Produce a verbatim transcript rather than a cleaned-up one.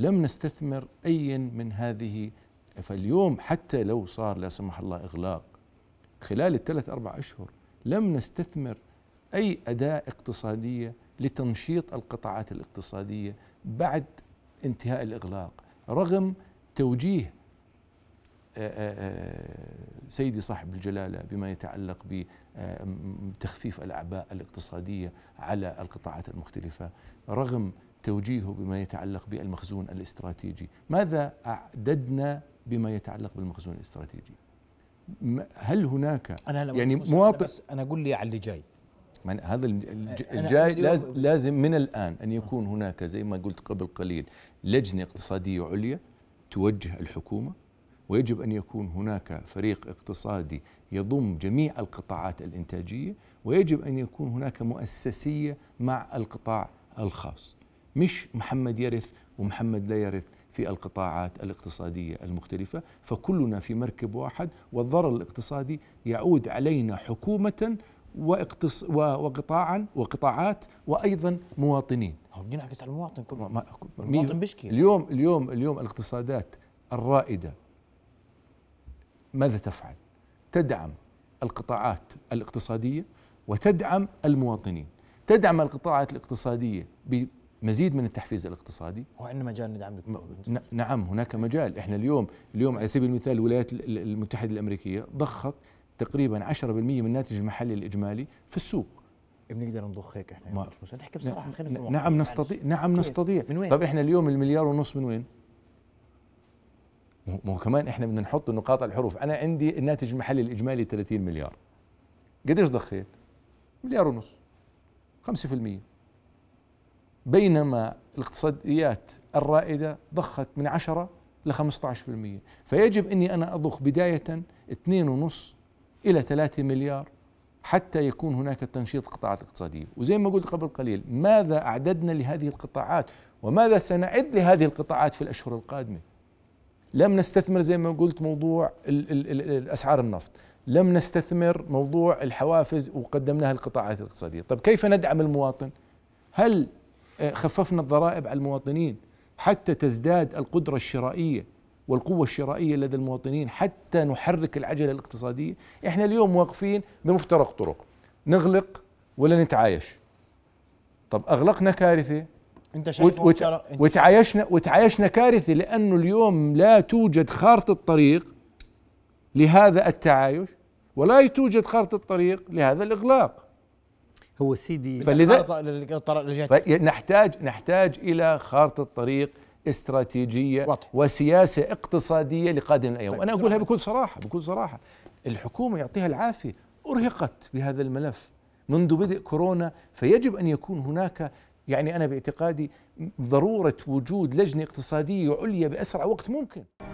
لم نستثمر أي من هذه. فاليوم حتى لو صار لا سمح الله إغلاق خلال الثلاث أربع أشهر لم نستثمر أي أداة اقتصادية لتنشيط القطاعات الاقتصادية بعد انتهاء الإغلاق، رغم توجيه سيدي صاحب الجلالة بما يتعلق بتخفيف الأعباء الاقتصادية على القطاعات المختلفة، رغم توجيهه بما يتعلق بالمخزون الاستراتيجي. ماذا أعددنا بما يتعلق بالمخزون الاستراتيجي؟ هل هناك أنا يعني مواطن؟ أنا أقول لي على اللي جاي، من هذا الجاي لازم, لازم من الآن أن يكون هناك زي ما قلت قبل قليل لجنة اقتصادية عليا توجه الحكومة، ويجب أن يكون هناك فريق اقتصادي يضم جميع القطاعات الإنتاجية، ويجب أن يكون هناك مؤسسية مع القطاع الخاص، مش محمد يرث ومحمد لا يرث في القطاعات الاقتصادية المختلفة، فكلنا في مركب واحد والضرر الاقتصادي يعود علينا حكومة واقتص... وقطاعا وقطاعات وايضا مواطنين. هو بينعكس على المواطن كله، ما... المواطن بيشكي. اليوم اليوم اليوم الاقتصادات الرائدة ماذا تفعل؟ تدعم القطاعات الاقتصادية وتدعم المواطنين، تدعم القطاعات الاقتصادية بمزيد من التحفيز الاقتصادي. وعندنا مجال ندعم م... نعم هناك مجال. احنا اليوم اليوم على سبيل المثال الولايات المتحدة الأمريكية ضخت تقريبا عشرة بالمئة من الناتج المحلي الاجمالي في السوق. بنقدر نضخ هيك احنا؟ نحكي بصراحه خلينا نعم نستطيع نعم نستطيع من وين؟ طب احنا اليوم المليار ونص من وين؟ مو كمان احنا بدنا نحط نقاط الحروف. انا عندي الناتج المحلي الاجمالي ثلاثين مليار، قديش ضخيت؟ مليار ونص، خمسة بالمئة، بينما الاقتصاديات الرائده ضخت من عشرة إلى خمسة عشر بالمئة، فيجب اني انا اضخ بدايه اثنين ونص إلى ثلاثة مليار حتى يكون هناك تنشيط قطاعات اقتصادية. وزي ما قلت قبل قليل، ماذا أعددنا لهذه القطاعات وماذا سنعد لهذه القطاعات في الأشهر القادمة؟ لم نستثمر زي ما قلت موضوع أسعار النفط، لم نستثمر موضوع الحوافز وقدمناها القطاعات الاقتصادية. طب كيف ندعم المواطن؟ هل خففنا الضرائب على المواطنين حتى تزداد القدرة الشرائية والقوة الشرائية لدى المواطنين حتى نحرك العجلة الاقتصادية؟ احنا اليوم واقفين بمفترق طرق، نغلق ولا نتعايش؟ طب اغلقنا كارثة انت شايف وت... وت... وتعايشنا وتعايشنا كارثة، لانه اليوم لا توجد خارطة الطريق لهذا التعايش ولا توجد خارطة الطريق لهذا الاغلاق. هو سيدي فلذا نحتاج نحتاج الى خارطة طريق استراتيجية واضح. وسياسة اقتصادية لقادم الأيام. طيب. أنا أقولها بكل صراحة بكل صراحة الحكومة يعطيها العافية أرهقت بهذا الملف منذ بدء كورونا، فيجب أن يكون هناك يعني أنا باعتقادي ضرورة وجود لجنة اقتصادية عليا بأسرع وقت ممكن.